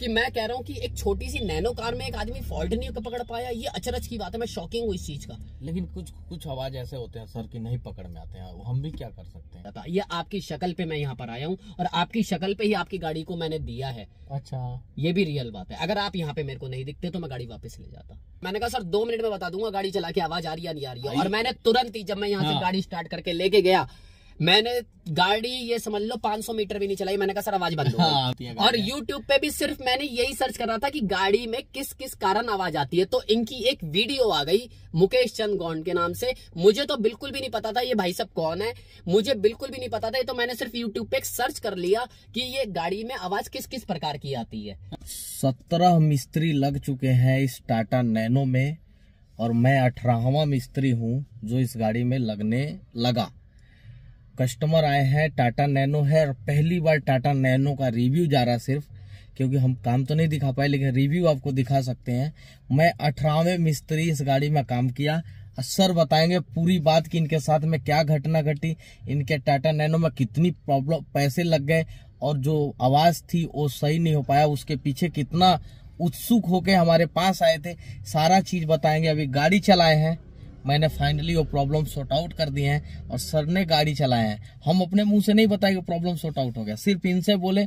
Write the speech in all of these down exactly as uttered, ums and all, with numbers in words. कि मैं कह रहा हूँ कि एक छोटी सी नैनो कार में एक आदमी फॉल्ट नहीं पकड़ पाया, ये अचरज की बात है। मैं शॉकिंग हूँ इस चीज का। लेकिन कुछ कुछ आवाज ऐसे होते हैं सर कि नहीं पकड़ में आते हैं, हम भी क्या कर सकते हैं। ये आपकी शक्ल पे मैं यहाँ पर आया हूँ और आपकी शक्ल पे ही आपकी गाड़ी को मैंने दिया है। अच्छा, ये भी रियल बात है। अगर आप यहाँ पे मेरे को नहीं दिखते तो मैं गाड़ी वापस ले जाता। मैंने कहा सर दो मिनट में बता दूंगा गाड़ी चला के आवाज आ रही है नहीं आ रही है। और मैंने तुरंत ही जब मैं यहाँ से गाड़ी स्टार्ट करके लेके गया, मैंने गाड़ी ये समझ लो पाँच सौ मीटर भी नहीं चलाई। मैंने कहा सर आवाज बंद हो गई। और YouTube पे भी सिर्फ मैंने यही सर्च कर रहा था कि गाड़ी में किस किस कारण आवाज आती है, तो इनकी एक वीडियो आ गई मुकेश चंद्र गौंड के नाम से। मुझे तो बिल्कुल भी नहीं पता था ये भाई सब कौन है, मुझे बिल्कुल भी नहीं पता था। तो मैंने सिर्फ YouTube पे एक सर्च कर लिया कि ये गाड़ी में आवाज किस किस प्रकार की आती है। सत्रह मिस्त्री लग चुके हैं इस टाटा नैनो में और मैं अठारहवां मिस्त्री हूँ जो इस गाड़ी में लगने लगा। कस्टमर आए हैं, टाटा नैनो है और पहली बार टाटा नैनो का रिव्यू जा रहा सिर्फ, क्योंकि हम काम तो नहीं दिखा पाए लेकिन रिव्यू आपको दिखा सकते हैं। मैं अठारहवें मिस्त्री इस गाड़ी में काम किया। सर बताएंगे पूरी बात कि इनके साथ में क्या घटना घटी, इनके टाटा नैनो में कितनी प्रॉब्लम, पैसे लग गए और जो आवाज़ थी वो सही नहीं हो पाया, उसके पीछे कितना उत्सुक होकर हमारे पास आए थे, सारा चीज़ बताएंगे। अभी गाड़ी चलाए हैं, मैंने फाइनली वो प्रॉब्लम सॉर्ट आउट कर दिए हैं और सर ने गाड़ी चलाए हैं। हम अपने मुंह से नहीं बताए कि प्रॉब्लम सॉर्ट आउट हो गया, सिर्फ इनसे बोले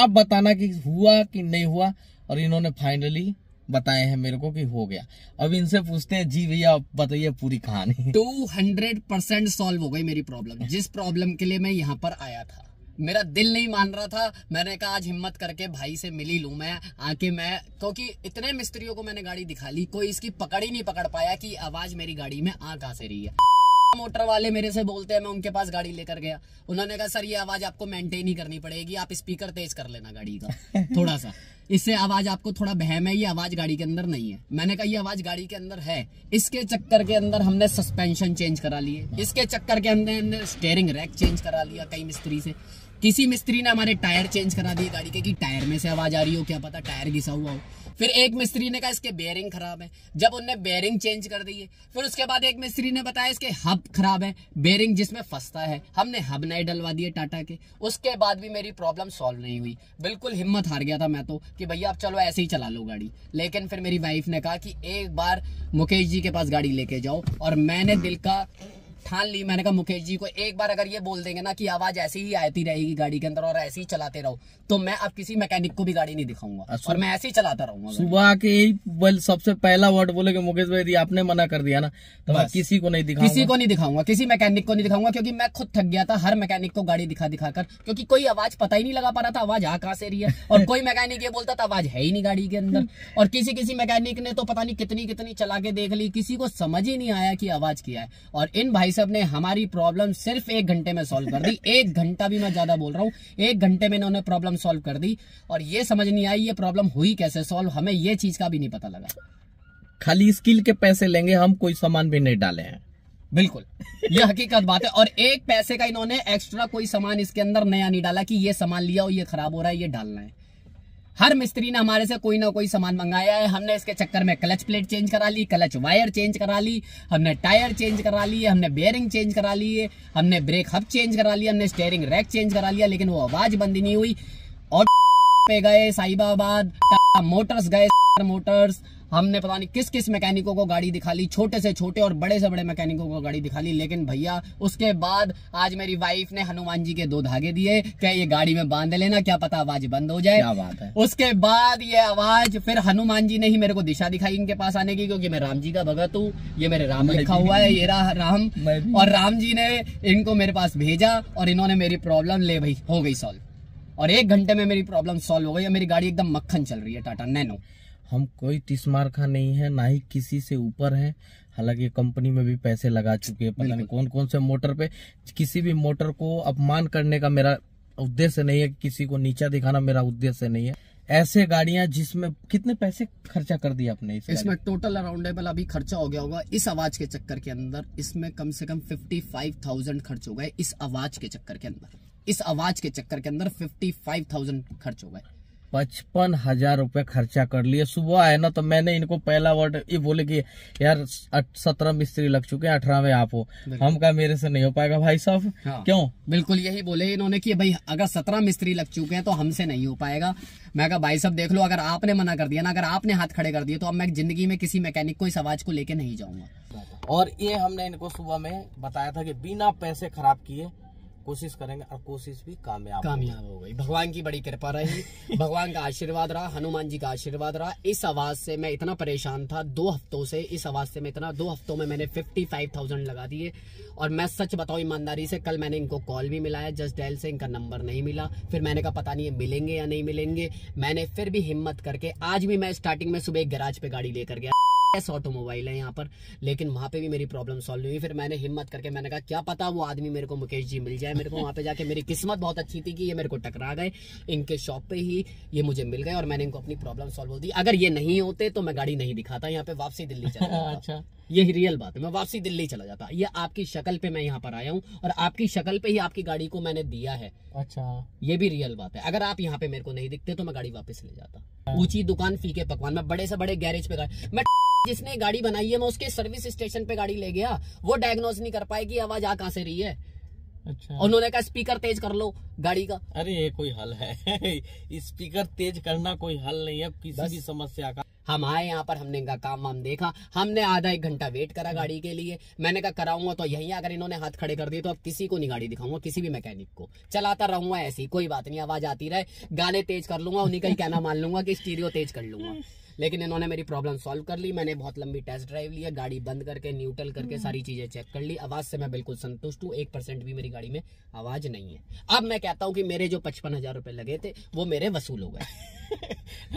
आप बताना कि हुआ कि नहीं हुआ, और इन्होंने फाइनली बताए हैं मेरे को कि हो गया। अब इनसे पूछते हैं, जी भैया आप बताइए पूरी कहानी। टू हंड्रेड परसेंट सॉल्व हो गई मेरी प्रॉब्लम, जिस प्रॉब्लम के लिए मैं यहाँ पर आया था। मेरा दिल नहीं मान रहा था, मैंने कहा आज हिम्मत करके भाई से मिली लूँ मैं आके। मैं क्योंकि इतने मिस्त्रियों को मैंने गाड़ी दिखा ली, कोई इसकी पकड़ ही नहीं पकड़ पाया कि आवाज़ मेरी गाड़ी में आ कहाँ से रही है। मोटर वाले मेरे से बोलते हैं, मैं उनके पास गाड़ी लेकर गया, उन्होंने कहा सर ये आवाज़ आपको मेंटेन ही करनी पड़ेगी, आप स्पीकर तेज कर लेना गाड़ी का थोड़ा सा, इससे आवाज़ आपको थोड़ा बहम है, ये आवाज़ गाड़ी के अंदर नहीं है। मैंने कहा ये आवाज़ गाड़ी के अंदर है। इसके चक्कर के अंदर हमने सस्पेंशन चेंज करा लिए, इसके चक्कर के अंदर हमने स्टेयरिंग रैक चेंज करा लिया कई मिस्त्री से, किसी मिस्त्री ने हमारे टायर चेंज करा दिए गाड़ी के कि टायर में से आवाज आ रही हो, क्या पता टायर घिसा हुआ हो। फिर एक मिस्त्री ने कहा इसके बेयरिंग खराब है, जब उनने बेयरिंग चेंज कर दी है। फिर उसके बाद एक मिस्त्री ने बताया इसके हब खराब है, बेयरिंग जिसमें फंसता है, हमने हब नए डलवा दिए टाटा के। उसके बाद भी मेरी प्रॉब्लम सॉल्व नहीं हुई, बिल्कुल हिम्मत हार गया था मैं तो कि भैया आप चलो ऐसे ही चला लो गाड़ी। लेकिन फिर मेरी वाइफ ने कहा कि एक बार मुकेश जी के पास गाड़ी लेके जाओ, और मैंने दिल का ठान ली। मैंने कहा मुकेश जी को एक बार अगर ये बोल देंगे ना कि आवाज ऐसी ही आती रहेगी गाड़ी के अंदर और ऐसे ही चलाते रहो, तो मैं अब किसी मैकेनिक को भी गाड़ी नहीं दिखाऊंगा और मैं ऐसे ही चलाता रहूंगा। सुबह के यही सबसे पहला वर्ड बोले कि मुकेश भाई आपने मना कर दिया ना तो मैं किसी को नहीं दिखाऊंगा, किसी को नहीं दिखाऊंगा, किसी मैकेनिक को नहीं दिखाऊंगा, क्योंकि मैं खुद थक गया था हर मैकेनिक को गाड़ी दिखा दिखा कर, क्योंकि कोई आवाज पता ही नहीं लगा पा रहा था आवाज आ कहां से रही है, और कोई मैकेनिक ये बोलता था आवाज है ही नहीं गाड़ी के अंदर, और किसी किसी मैकेनिक ने तो पता नहीं कितनी कितनी चला के देख ली, किसी को समझ ही नहीं आया कि आवाज क्या है। और इन भाई साहब ने हमारी प्रॉब्लम सिर्फ एक घंटे में सॉल्व कर दी। एक घंटा भी मैं ज्यादा बोल रहा हूं, एक घंटे में इन्होंने प्रॉब्लम सॉल्व कर दी। और ये समझ नहीं आई ये प्रॉब्लम हुई कैसे सॉल्व, हमें ये चीज का भी नहीं पता लगा। खाली स्किल के पैसे लेंगे, हम कोई सामान भी नहीं डाले हैं। बिल्कुल ये हकीकत बात है। और एक पैसे का इन्होंने एक्स्ट्रा कोई सामान इसके अंदर नया नहीं डाला कि ये सामान लिया और ये खराब हो रहा है ये डालना है। हर मिस्त्री ने हमारे से कोई ना कोई सामान मंगाया है। हमने इसके चक्कर में क्लच प्लेट चेंज करा ली, क्लच वायर चेंज करा ली, हमने टायर चेंज करा लिए, हमने बेयरिंग चेंज करा लिए, हमने ब्रेक हब चेंज करा लिया, हमने स्टेयरिंग रैक चेंज करा लिया, लेकिन वो आवाज़ बंद ही नहीं हुई। और पे गए साहिबाबाद, टाटा मोटर्स गए, टाटा मोटर्स हमने पता नहीं किस किस मैकेनिकों को गाड़ी दिखा ली, छोटे से छोटे और बड़े से बड़े मैकेनिकों को गाड़ी दिखा ली। लेकिन भैया उसके बाद आज मेरी वाइफ ने हनुमान जी के दो धागे दिए क्या ये गाड़ी में बांध लेना, क्या पता आवाज बंद हो जाए। क्या बात है। उसके बाद ये आवाज फिर हनुमान जी ने ही मेरे को दिशा दिखाई इनके पास आने की, क्योंकि मैं राम जी का भगत हूँ, ये मेरे राम लिखा हुआ है, ये राम, और राम जी ने इनको मेरे पास भेजा और इन्होंने मेरी प्रॉब्लम ले भाई हो गई सॉल्व। और एक घंटे में मेरी प्रॉब्लम सॉल्व हो गई और मेरी गाड़ी एकदम मक्खन चल रही है टाटा नैनो। हम कोई तिस्मार खा नहीं है, ना ही किसी से ऊपर है। हालांकि कंपनी में भी पैसे लगा चुके हैं, पता नहीं कौन कौन से मोटर पे। किसी भी मोटर को अपमान करने का मेरा उद्देश्य नहीं है, किसी को नीचा दिखाना मेरा उद्देश्य नहीं है। ऐसे गाड़ियां जिसमें कितने पैसे खर्चा कर दिया आपने इस इसमें? टोटल अराउंडेबल अभी खर्चा हो गया होगा इस आवाज के चक्कर के अंदर, इसमें कम से कम फिफ्टी फाइव थाउजेंड खर्च हो गए इस आवाज के चक्कर के अंदर। इस आवाज के चक्कर के अंदर फिफ्टी फाइव थाउजेंड खर्च हो गए। पचपन हजार रुपये खर्चा कर लिए। सुबह आए ना तो मैंने इनको पहला वर्ड ये बोले कि यार सत्रह मिस्त्री लग चुके हैं, अठारह में आप हो। हम कहा मेरे से नहीं हो पाएगा भाई साहब। हाँ। क्यों? बिल्कुल यही बोले इन्होंने कि भाई अगर सत्रह मिस्त्री लग चुके हैं तो हमसे नहीं हो पाएगा। मैं कहा भाई साहब देख लो, अगर आपने मना कर दिया ना, अगर आपने हाथ खड़े कर दिए तो अब मैं जिंदगी में किसी मैकेनिक को इस आवाज को लेके नहीं जाऊंगा। और ये हमने इनको सुबह में बताया था कि बिना पैसे खराब किए कोशिश करेंगे और कोशिश भी कामयाब कामयाब हो गई। भगवान की बड़ी कृपा रही, भगवान का आशीर्वाद रहा, हनुमान जी का आशीर्वाद रहा। इस आवाज से मैं इतना परेशान था दो हफ्तों से, इस आवाज से मैं इतना दो हफ्तों में मैंने फिफ्टी फाइव थाउजेंड लगा दिए। और मैं सच बताऊं ईमानदारी से, कल मैंने इनको कॉल भी मिलाया, जस्ट डायल से इनका नंबर नहीं मिला। फिर मैंने कहा पता नहीं ये मिलेंगे या नहीं मिलेंगे। मैंने फिर भी हिम्मत करके, आज भी मैं स्टार्टिंग में सुबह एक गैराज पे गाड़ी लेकर गया, एस ऑटोमोबाइल है यहाँ पर, लेकिन वहाँ पे भी मेरी प्रॉब्लम सॉल्व नहीं हुई। फिर मैंने हिम्मत करके मैंने कहा क्या पता वो आदमी मेरे को मुकेश जी मिल जाए। मेरे को वहाँ पे जाके मेरी किस्मत बहुत अच्छी थी कि ये मेरे को टकरा गए, इनके शॉप पे ही ये मुझे मिल गए और मैंने इनको अपनी प्रॉब्लम सॉल्व हो दी। अगर ये नहीं होते तो मैं गाड़ी नहीं दिखाता, यहाँ पे वापसी दिल्ली चला जाता। अच्छा, ये रियल बात है, मैं वापसी दिल्ली चला जाता। ये आपकी शक्ल पे मैं यहाँ पर आया हूँ और आपकी शक्ल पे ही आपकी गाड़ी को मैंने दिया है। अच्छा, ये भी रियल बात है। अगर आप यहाँ पे मेरे को नहीं दिखते तो मैं गाड़ी वापस ले जाता। ऊंची दुकान, फीके पकवान, मैं बड़े से बड़े गैरेज पे गया। जिसने गाड़ी बनाई है मैं उसके सर्विस स्टेशन पे गाड़ी ले गया, वो डायग्नोज नहीं कर पाए कि आवाज आ कहां से रही है। अच्छा, उन्होंने कहा स्पीकर तेज कर लो गाड़ी का। अरे ये कोई हल है? स्पीकर तेज करना कोई हल नहीं है किसी भी समस्या का। हम आए यहाँ पर, हमने इनका काम वाम देखा, हमने आधा एक घंटा वेट करा गाड़ी के लिए। मैंने कहा कराऊंगा तो यहीं, अगर इन्होंने हाथ खड़े कर दिए तो अब किसी को नहीं गाड़ी दिखाऊंगा, किसी भी मैकेनिक को। चलाता रहूंगा ऐसी, कोई बात नहीं, आवाज आती रहे, गाने तेज कर लूंगा, उन्हीं का ही कहना मान लूंगा कि स्टीरियो तेज कर लूंगा। लेकिन इन्होंने मेरी प्रॉब्लम सॉल्व कर ली। मैंने बहुत लंबी टेस्ट ड्राइव लिया, गाड़ी बंद करके न्यूट्रल करके सारी चीजें चेक कर ली। आवाज से मैं बिल्कुल संतुष्ट हूँ, एक परसेंट भी मेरी गाड़ी में आवाज नहीं है। अब मैं कहता हूँ कि मेरे जो पचपन हजार रुपए लगे थे वो मेरे वसूल हो गए।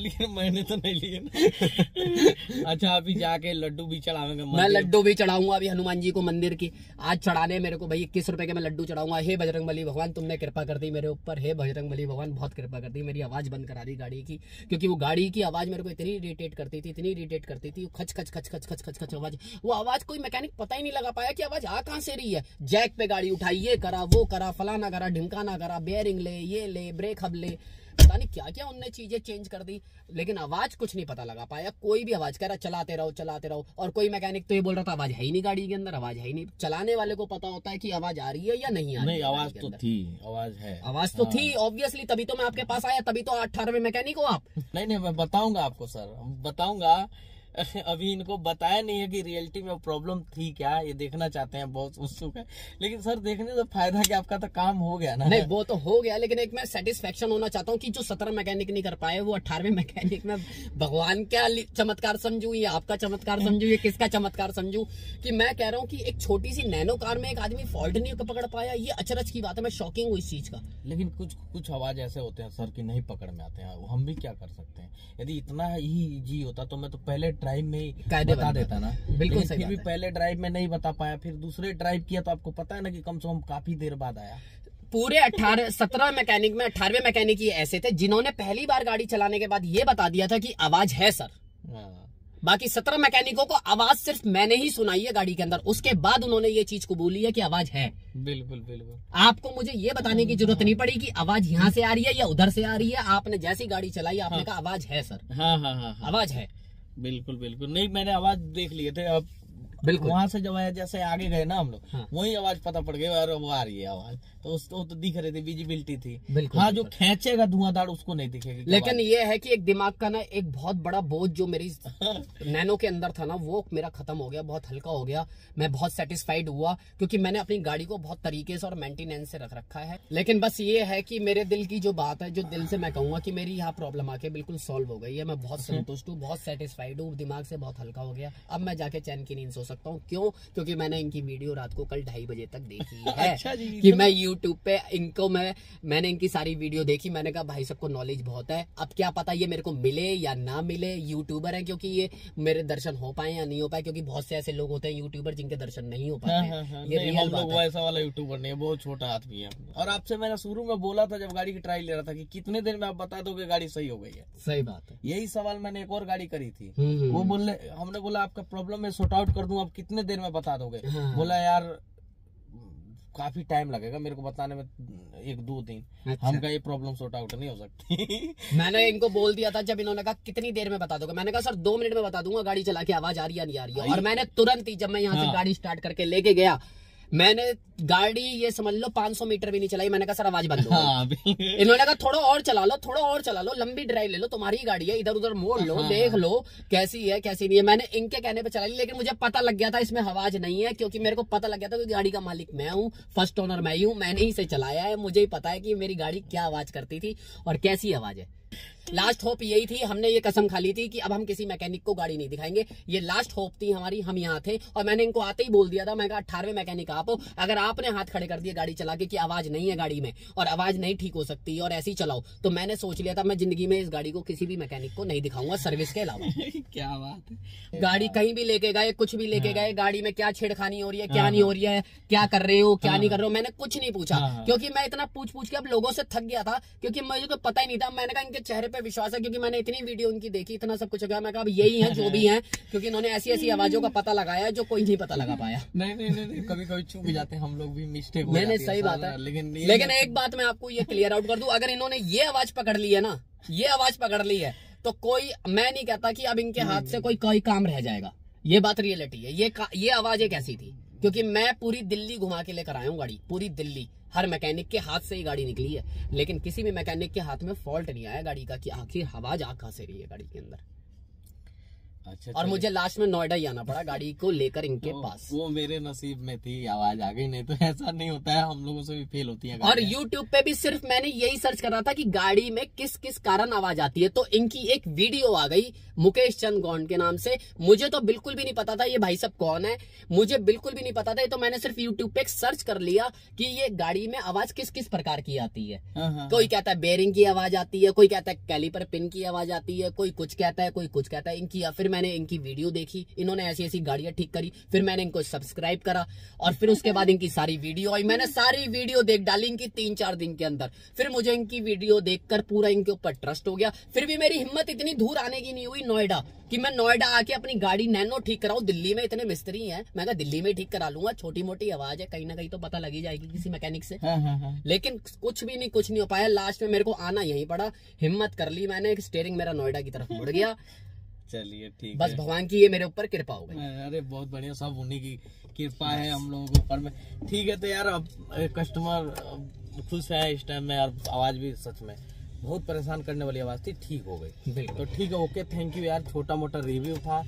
लेकिन मैंने तो नहीं लिए ना। अच्छा, अभी जाके लड्डू भी चढ़ाऊंगा, मैं लड्डू भी चढ़ाऊंगा अभी हनुमान जी को मंदिर की। आज चढ़ाने मेरे को भाई इक्कीस रुपए के मैं लड्डू चढ़ाऊंगा। हे बजरंगबली भगवान तुमने कृपा कर दी मेरे ऊपर, हे बजरंगबली भगवान बहुत कृपा कर दी, मेरी आवाज बंद करा दी गाड़ी की। क्योंकि वो गाड़ी की आवाज मेरे को इतनी इरिटेट करती थी, इतनी इरिटेट करती थी, खच खच खच खच खच खच खच आवाज। वो आवाज कोई मैकेनिक पता ही नहीं लगा पाया कि आवाज आ कहां से रही है। जैक पे गाड़ी उठाइए, करा वो करा, फलाना करा, ढिमकाना करा, बेयरिंग ले, ये ले, ब्रेक हब ले, पता नहीं क्या क्या उनने चीजें चेंज कर दी, लेकिन आवाज कुछ नहीं पता लगा पाया। कोई भी आवाज कह रहा चलाते रहो चलाते रहो, और कोई मैकेनिक तो ये बोल रहा था आवाज है ही नहीं गाड़ी के अंदर, आवाज है ही नहीं। चलाने वाले को पता होता है कि आवाज आ रही है या नहीं आ रही है। आवाज तो थी, आवाज है, आवाज तो थी ऑब्वियसली, तभी तो मैं आपके पास आया, तभी तो अठारह में मैकेनिक हो आप। नहीं नहीं, मैं बताऊंगा आपको सर, बताऊंगा। अभी इनको बताया नहीं है कि रियलिटी में प्रॉब्लम थी क्या, ये देखना चाहते हैं, बहुत उत्सुक है। लेकिन सर देखने तो फायदा कि आपका तो काम हो गया ना। नहीं वो तो हो गया, लेकिन एक मैं सेटिस्फेक्शन होना चाहता हूँ कि जो सत्रह मैकेनिक नहीं कर पाए वो अठारहवें मैकेनिक में, भगवान क्या चमत्कार समझू, ये आपका चमत्कार समझू, ये किसका चमत्कार समझू। कि मैं कह रहा हूँ कि एक छोटी सी नैनो कार में एक आदमी फॉल्ट नहीं पकड़ पाया, ये अचरज की बात है, मैं शॉकिंग हूँ इस चीज का। लेकिन कुछ कुछ आवाज ऐसे होते हैं सर की नहीं पकड़ में आते हैं, हम भी क्या कर सकते हैं। यदि इतना ही इजी होता तो मैं तो पहले ड्राइव में बता देता ना। बिल्कुल सही, फिर भी पहले ड्राइव में नहीं बता पाया, फिर दूसरे ड्राइव किया तो आपको पता है ना कि कम से कम काफी देर बाद आया। पूरे अठारह सत्रह मैकेनिक में अठारहवें मैकेनिक ही ऐसे थे जिन्होंने पहली बार गाड़ी चलाने के बाद ये बता दिया था कि आवाज है सर। बाकी सत्रह मैकेनिकों को आवाज सिर्फ मैंने ही सुनाई है गाड़ी के अंदर, उसके बाद उन्होंने ये चीज कबूली है कि आवाज है। बिल्कुल बिल्कुल, आपको मुझे ये बताने की जरूरत नहीं पड़ी कि आवाज यहाँ से आ रही है या उधर से आ रही है। आपने जैसी गाड़ी चलाई आपने कहा आवाज है सर, आवाज है। बिल्कुल बिल्कुल, नहीं मैंने आवाज देख लिए थे। अब बिल्कुल वहाँ से जब जैसे आगे गए ना हम लोग, हाँ। वही आवाज पता पड़ गई और वो आ रही है आवाज, तो उस तो, तो दिख रही थी, विजिबिलिटी थी। बिल्कुल, हाँ, जो खेचेगा धुआंधार उसको नहीं दिखेगी। लेकिन ये है कि एक दिमाग का ना एक बहुत बड़ा बोझ जो मेरी नैनो के अंदर था ना वो मेरा खत्म हो गया, बहुत हल्का हो गया। मैं बहुत सेटिस्फाइड हुआ क्योंकि मैंने अपनी गाड़ी को बहुत तरीके से और मेंटेनेंस से रख रखा है। लेकिन बस ये है कि मेरे दिल की जो बात है, जो दिल से मैं कहूँगा कि मेरी यहाँ प्रॉब्लम आके बिल्कुल सॉल्व हो गई है। मैं बहुत संतुष्ट हूँ, बहुत सेटिस्फाइड हूँ, दिमाग से बहुत हल्का हो गया। अब मैं जाके चैन की नींद सो सकता हूँ। क्यों? क्योंकि मैंने इनकी वीडियो रात को कल ढाई बजे तक देखी है। अच्छा जी, कि मैं यूट्यूब पे इनको मैं मैंने इनकी सारी वीडियो देखी। मैंने कहा भाई सबको नॉलेज बहुत है, अब क्या पता ये मेरे को मिले या ना मिले। यूट्यूबर हैं क्योंकि ये मेरे दर्शन हो पाए या नहीं हो पाए, क्योंकि बहुत से ऐसे लोग होते हैं यूट्यूबर जिनके दर्शन नहीं हो पाए। हाँ, हाँ, ये रियल बात है। ऐसा वाला यूट्यूबर नहीं, बहुत छोटा आदमी है। और आपसे मैंने शुरू में बोला था जब गाड़ी की ट्रायल ले रहा था कि कितने दिन में आप बता दोगे गाड़ी सही हो गई है। सही बात है, यही सवाल मैंने एक और गाड़ी करी थी, वो बोले हमने बोला आपका प्रॉब्लम मैं सॉर्ट आउट कर दूं, आप कितने देर में बता दोगे। बोला यार काफी टाइम लगेगा मेरे को बताने में, एक दो दिन। अच्छा। हमका ये प्रॉब्लम सॉर्ट आउट नहीं हो सकती। मैंने इनको बोल दिया था जब इन्होंने कहा कितनी देर में बता दोगे, मैंने कहा सर दो मिनट में बता दूंगा, गाड़ी चला के आवाज आ रही है नहीं आ रही है। और मैंने तुरंत ही जब मैं यहाँ से गाड़ी स्टार्ट करके लेके गया, मैंने गाड़ी ये समझ लो पाँच सौ मीटर भी नहीं चलाई, मैंने कहा सर आवाज बंद हो। हाँ, इन्होंने कहा थोड़ा और चला लो, थोड़ा और चला लो, लंबी ड्राइव ले लो, तुम्हारी गाड़ी है, इधर उधर मोड़ लो। हाँ, देख लो कैसी है कैसी नहीं है। मैंने इनके कहने पे चला ली, लेकिन मुझे पता लग गया था इसमें आवाज नहीं है, क्योंकि मेरे को पता लग गया था कि गाड़ी का मालिक मैं हूँ, फर्स्ट ओनर मैं ही हूँ, मैंने ही इसे चलाया है, मुझे ही पता है कि मेरी गाड़ी क्या आवाज करती थी और कैसी आवाज है। लास्ट होप यही थी, हमने ये कसम खा ली थी कि अब हम किसी मैकेनिक को गाड़ी नहीं दिखाएंगे, ये लास्ट होप थी हमारी। हम यहाँ थे और मैंने इनको आते ही बोल दिया था, मैं कहा अठारहवें मैकेनिक आप हो, अगर आपने हाथ खड़े कर दिए गाड़ी चला के कि आवाज नहीं है गाड़ी में और आवाज नहीं ठीक हो सकती और ऐसी चलाओ, तो मैंने सोच लिया था मैं जिंदगी में इस गाड़ी को किसी भी मैकेनिक को नहीं दिखाऊंगा सर्विस के अलावा। क्या बात है, गाड़ी कहीं भी लेके गए, कुछ भी लेके गए, गाड़ी में क्या छेड़खानी हो रही है क्या नहीं हो रही है, क्या कर रहे हो क्या नहीं कर रहे हो, मैंने कुछ नहीं पूछा, क्योंकि मैं इतना पूछ पूछ के अब लोगों से थक गया था, क्योंकि मुझे तो पता ही नहीं था। मैंने कहा इनके चेहरे पे विश्वास है, क्योंकि मैंने इतनी वीडियो इनकी देखी, इतना सब कुछ हो गया, मैं कहा अब यही है जो भी है, क्योंकि इन्होंने ऐसी ऐसी आवाजों का पता लगाया जो कोई नहीं पता लगा पाया। नहीं नहीं नहीं, नहीं कभी कभी चूक जाते हैं हम लोग भी, मिस्टेक मैंने सही बात है। लेकिन लेकिन एक बात मैं आपको ये क्लियर आउट कर दूं, अगर इन्होंने ये आवाज पकड़ ली है ना, ये आवाज पकड़ ली है, तो कोई, मैं नहीं कहता कि अब इनके हाथ से कोई कोई काम रह जाएगा, ये बात रियलिटी है। ये ये आवाज एक ऐसी थी, क्योंकि मैं पूरी दिल्ली घुमा के लेकर आया हूँ गाड़ी, पूरी दिल्ली, हर मैकेनिक के हाथ से ही गाड़ी निकली है, लेकिन किसी भी मैकेनिक के हाथ में फॉल्ट नहीं आया गाड़ी का कि आखिर आवाज आ कहां से रही है गाड़ी के अंदर। अच्छा, और मुझे लास्ट में नोएडा ही आना पड़ा गाड़ी को लेकर इनके वो, पास। वो मेरे नसीब में थी आवाज आ गई, नहीं तो ऐसा नहीं होता है, हम लोगों से भी फेल होती है। और YouTube पे भी सिर्फ मैंने यही सर्च करा था कि गाड़ी में किस किस कारण आवाज आती है, तो इनकी एक वीडियो आ गई मुकेश चंद्र गौड के नाम से। मुझे तो बिल्कुल भी नहीं पता था ये भाई सब कौन है, मुझे बिल्कुल भी नहीं पता था, तो मैंने सिर्फ यूट्यूब पे सर्च कर लिया कि ये गाड़ी में आवाज किस किस प्रकार की आती है। कोई कहता है बेरिंग की आवाज आती है, कोई कहता है कैलीपर पिन की आवाज आती है, कोई कुछ कहता है कोई कुछ कहता है इनकी। फिर मैंने इनकी वीडियो देखी, इन्होंने ऐसी ऐसी गाड़ियां ठीक करी, फिर मैंने इनको सब्सक्राइब करा, और फिर उसके बाद इनकी सारी वीडियो आई, मैंने सारी वीडियो देख डाली इनकी तीन चार दिन के अंदर। फिर मुझे इनकी वीडियो देखकर पूरा इनके ऊपर ट्रस्ट हो गया। फिर भी मेरी हिम्मत इतनी दूर आने की नहीं हुई नोएडा कि मैं नोएडा आके अपनी गाड़ी नैनो ठीक कराऊं। दिल्ली में इतने मिस्त्री हैं, मैं कहा दिल्ली में ठीक करा लूंगा, छोटी मोटी आवाज है, कहीं ना कहीं तो पता लगी जाएगी किसी मैकेनिक से। लेकिन कुछ भी नहीं, कुछ नहीं हो पाया, लास्ट में मेरे को आना यहीं पड़ा, हिम्मत कर ली मैंने, स्टीयरिंग मेरा नोएडा की तरफ मुड़ गया। चलिए ठीक, बस भगवान की ये मेरे ऊपर कृपा हो गई। अरे बहुत बढ़िया, सब उन्हीं की कृपा है हम लोगों के ऊपर में। ठीक है, तो यार अब कस्टमर खुश है इस टाइम में, और आवाज भी सच में बहुत परेशान करने वाली आवाज थी, ठीक हो गई तो ठीक है। ओके, थैंक यू यार, छोटा मोटा रिव्यू था,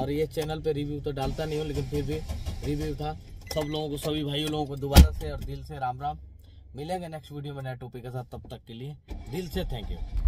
और ये चैनल पे रिव्यू तो डालता नहीं हूँ, लेकिन फिर भी रिव्यू था। सब लोगों को, सभी भाइयों लोगों को दोबारा से और दिल से राम राम। मिलेंगे नेक्स्ट वीडियो में नए टॉपिक के साथ, तब तक के लिए दिल से थैंक यू।